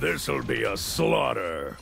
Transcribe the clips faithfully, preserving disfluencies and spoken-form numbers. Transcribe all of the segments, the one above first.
This'll be a slaughter.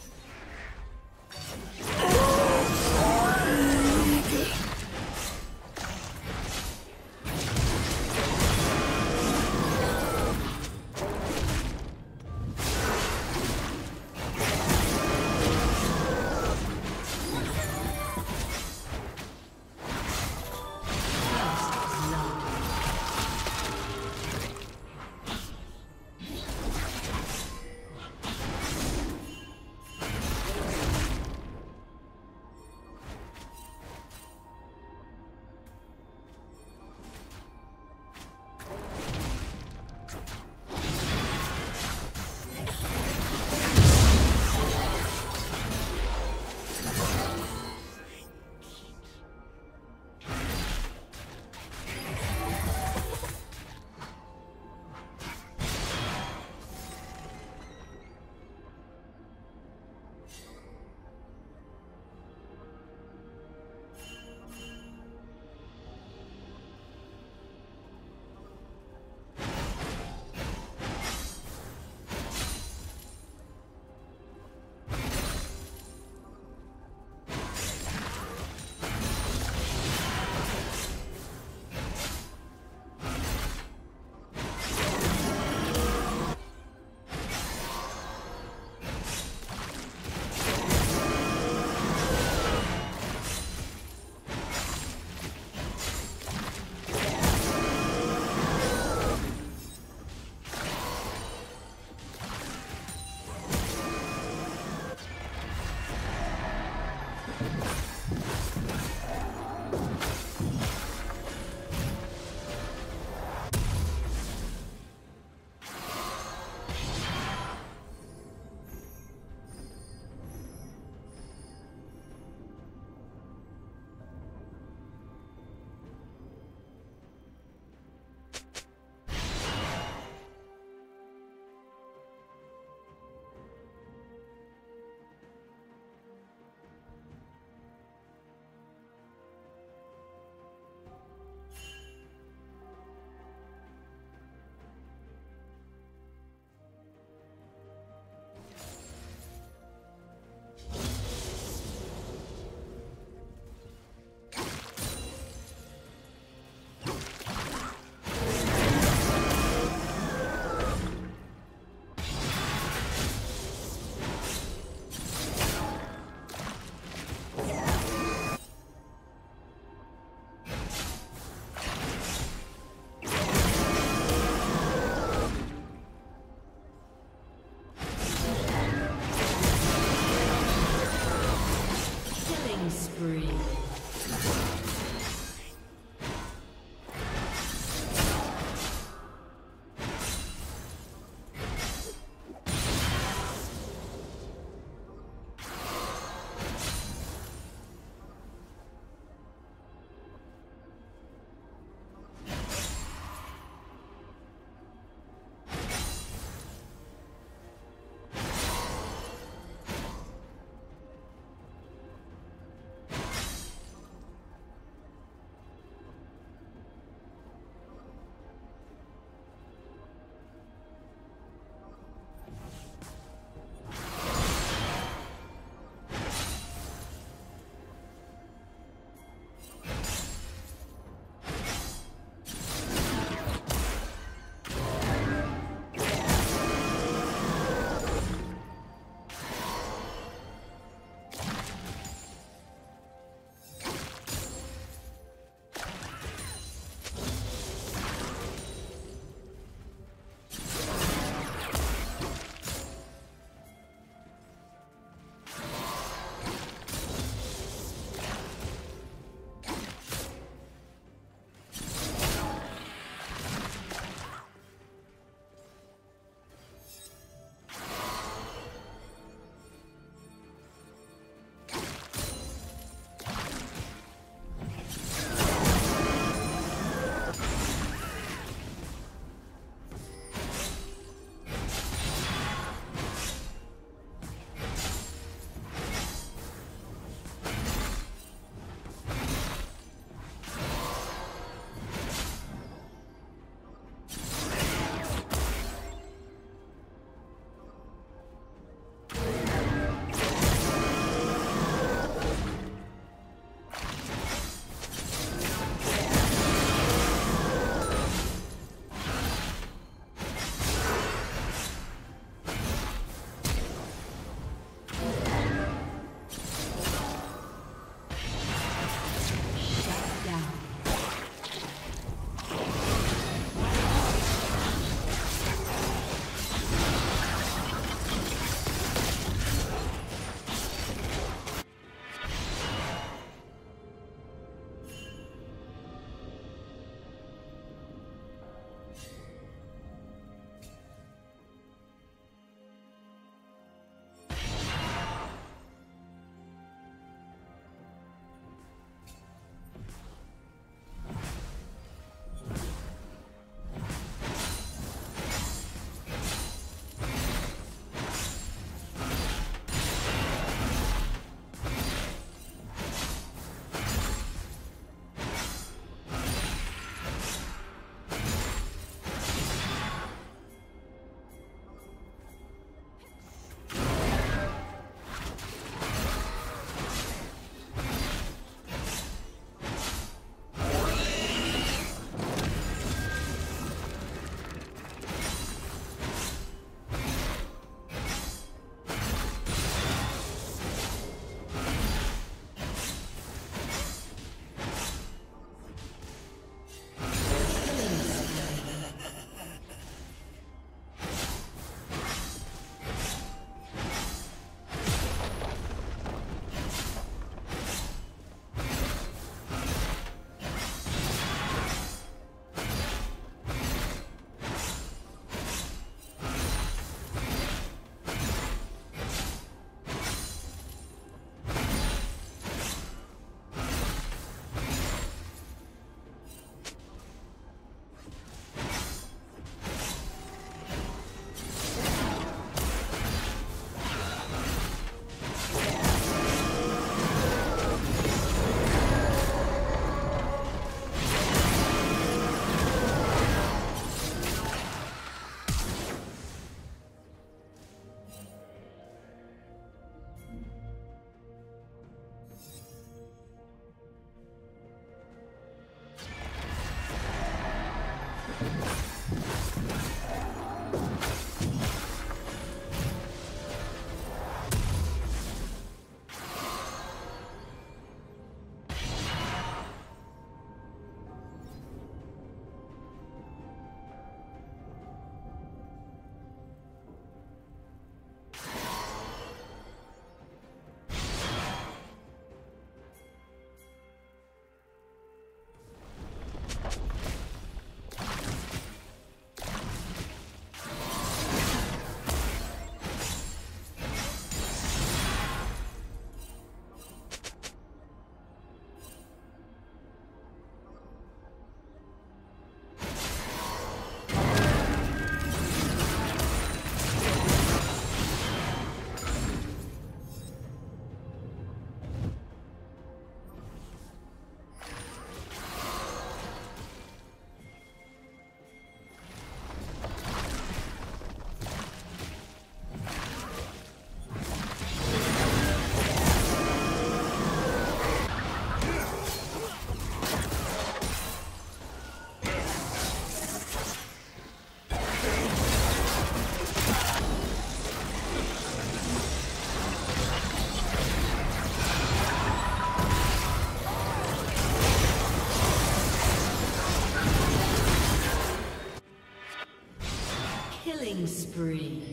spree.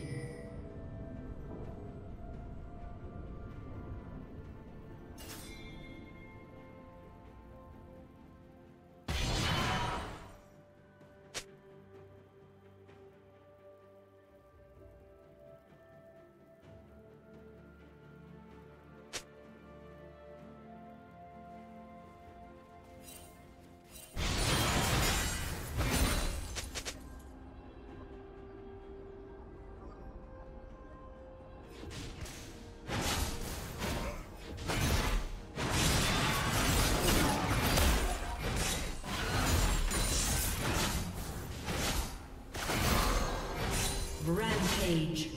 Rampage.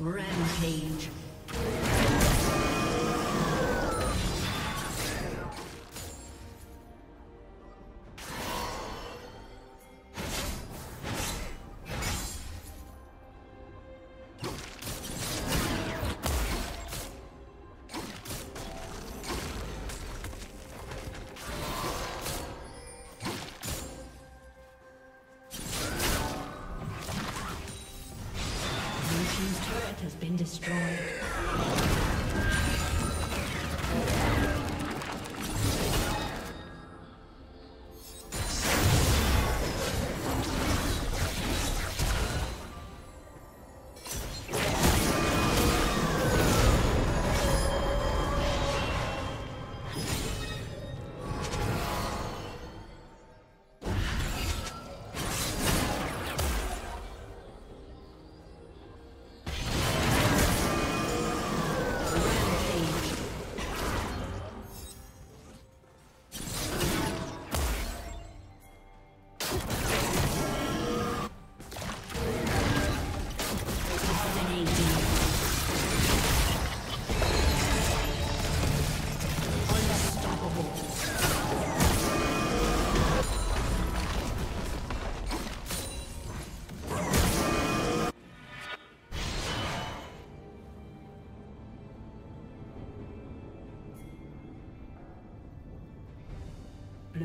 Rampage. Blue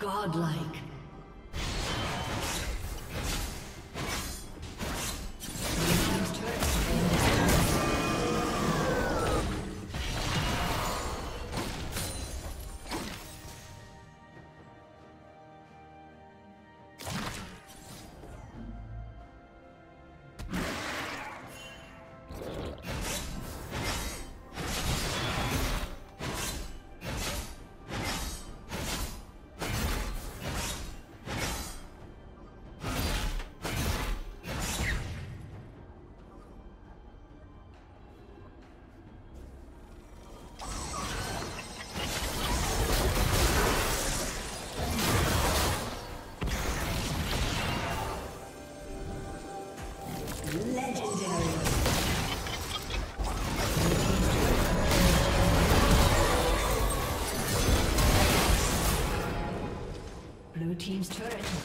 Godlike. Blue team's turret has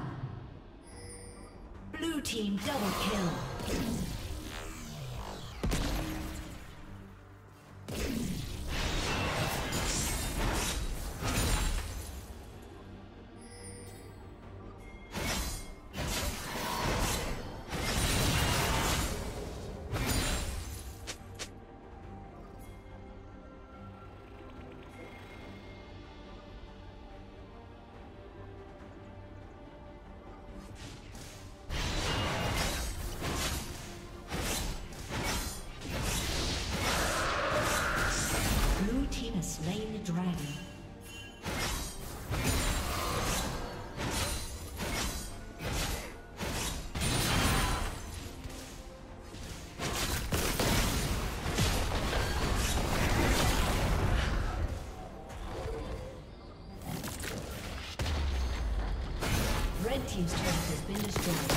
Blue team double kill. Slain the dragon. Red team's turret has been destroyed.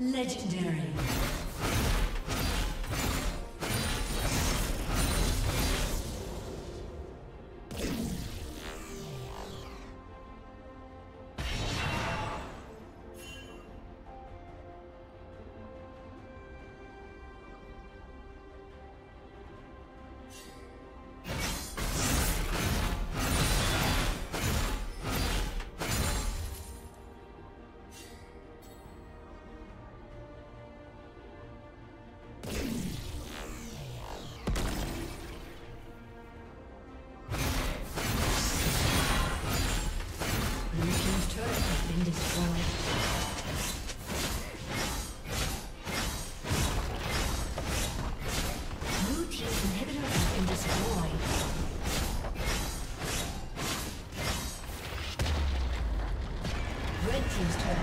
Legendary.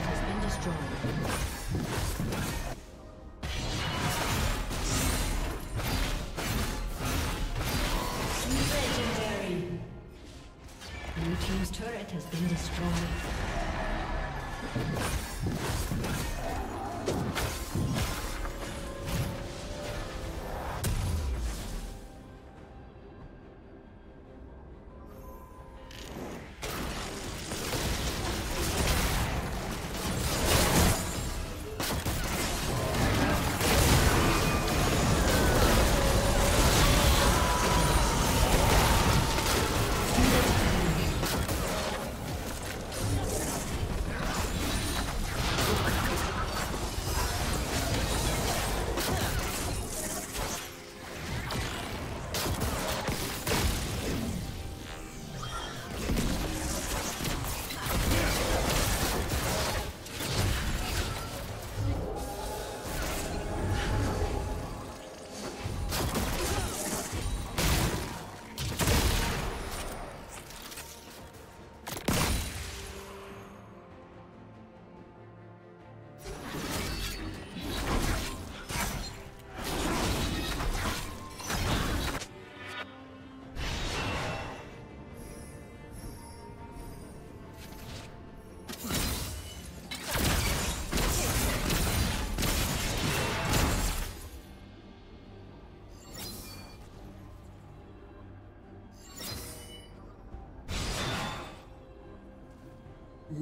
Has been destroyed. Red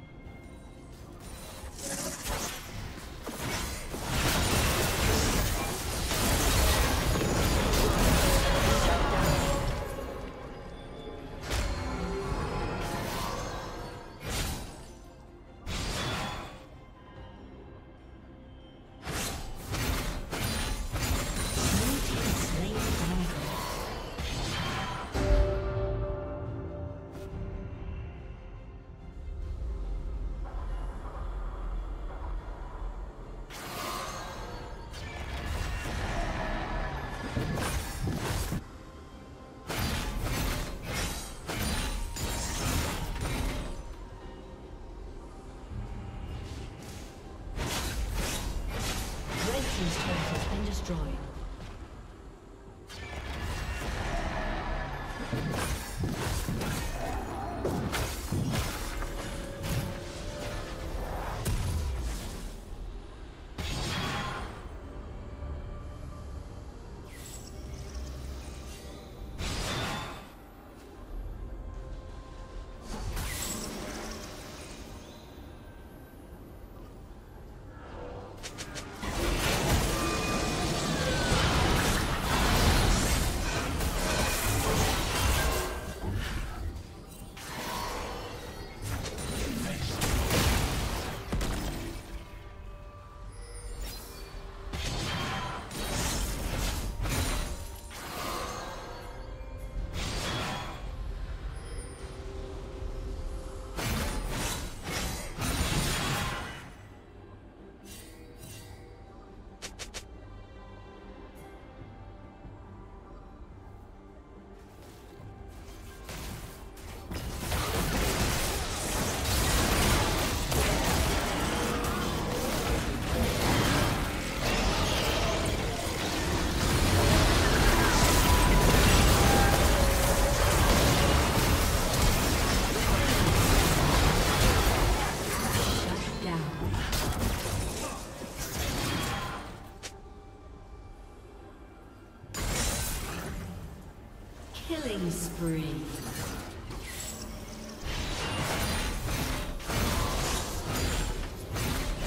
Spree.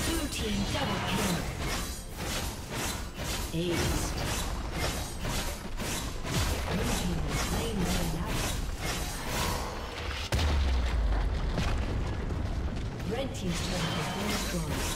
Blue team double kill. Ace. Blue team is playing their life. Red team's turret has been destroyed.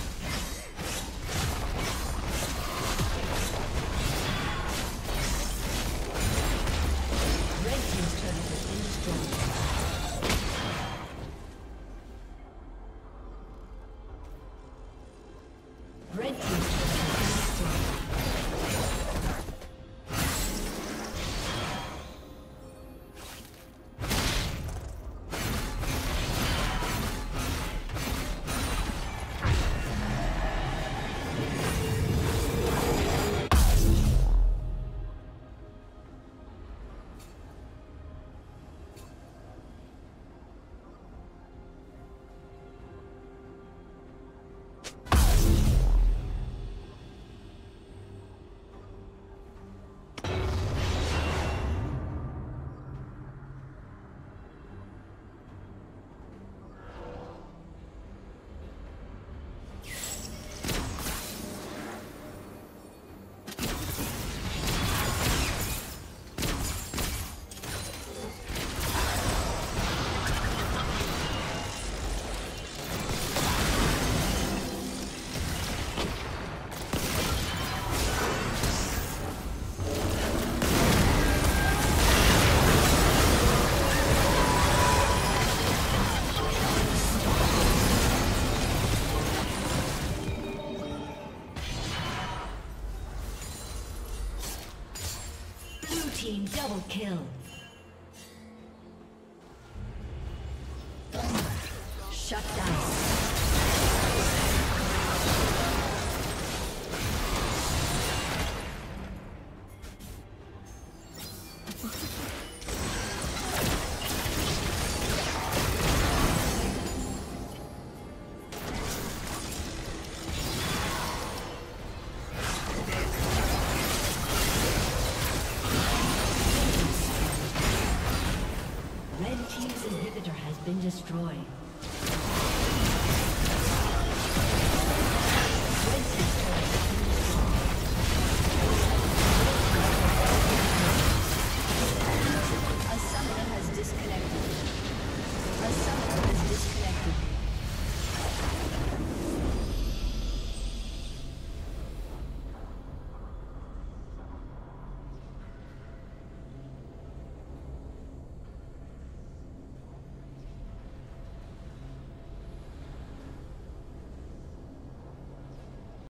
Double kill. Shut down. destroyed.